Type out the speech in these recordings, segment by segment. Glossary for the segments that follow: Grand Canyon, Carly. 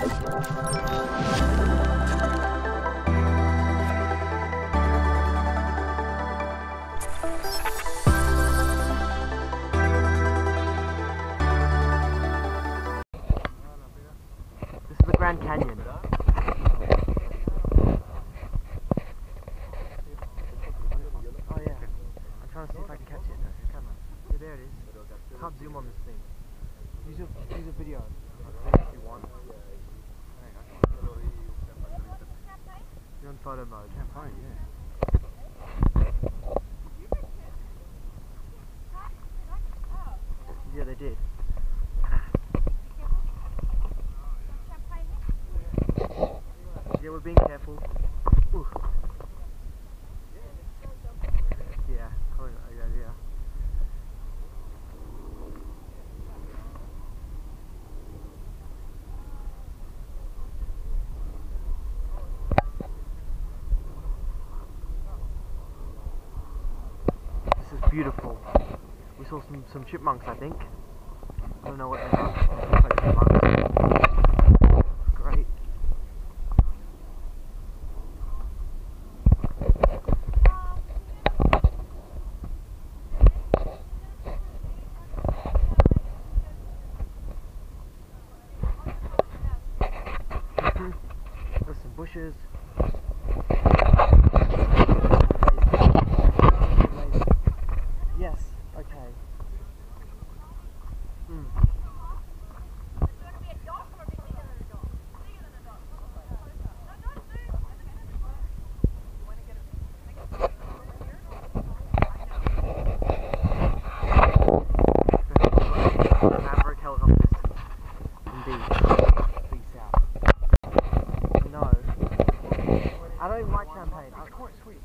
This is the Grand Canyon. I'm trying to see if I can catch it with the camera. Yeah, there it is. I can't zoom on this thing. Use a video. If you want. You're on photo mode. Campaign, yeah. Yeah, they did. Yeah, we're being careful. Ooh. Beautiful. We saw some chipmunks, I think. I don't know what they are. Great. There's some bushes.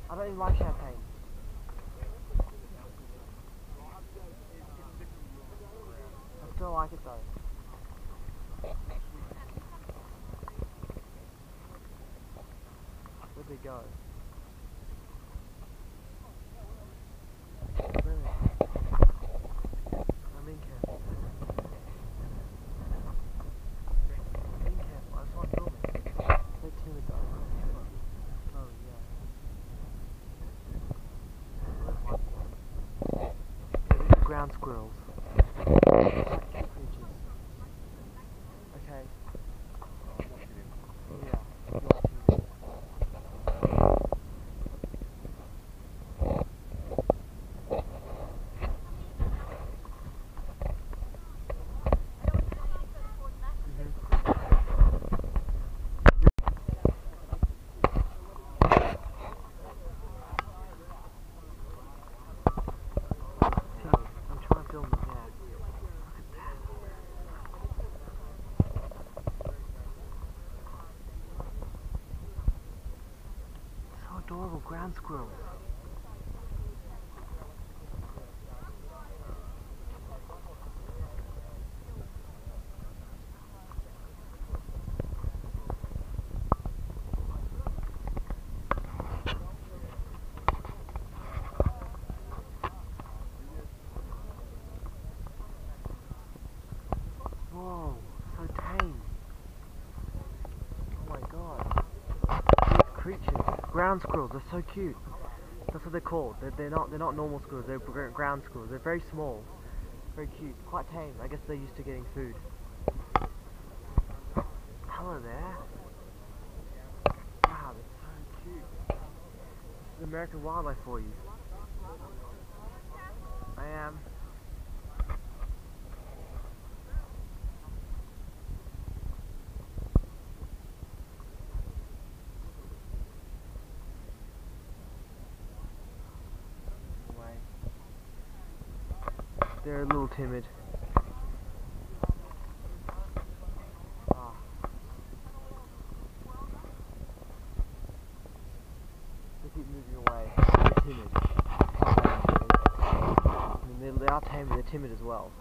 I don't even like champagne. I still like it though. Where'd they go? Ground squirrels. Okay. Yeah. Adorable ground squirrels. Whoa, so tame. Oh my god. These creatures. Ground squirrels, they're so cute. That's what they're called. They're not normal squirrels. They're ground squirrels. They're very small, very cute, quite tame. I guess they're used to getting food. Hello there. Wow, they're so cute. This is American wildlife for you. I am. They're a little timid. Oh. They keep moving away. They're timid. I mean, they are tame, but they're timid as well.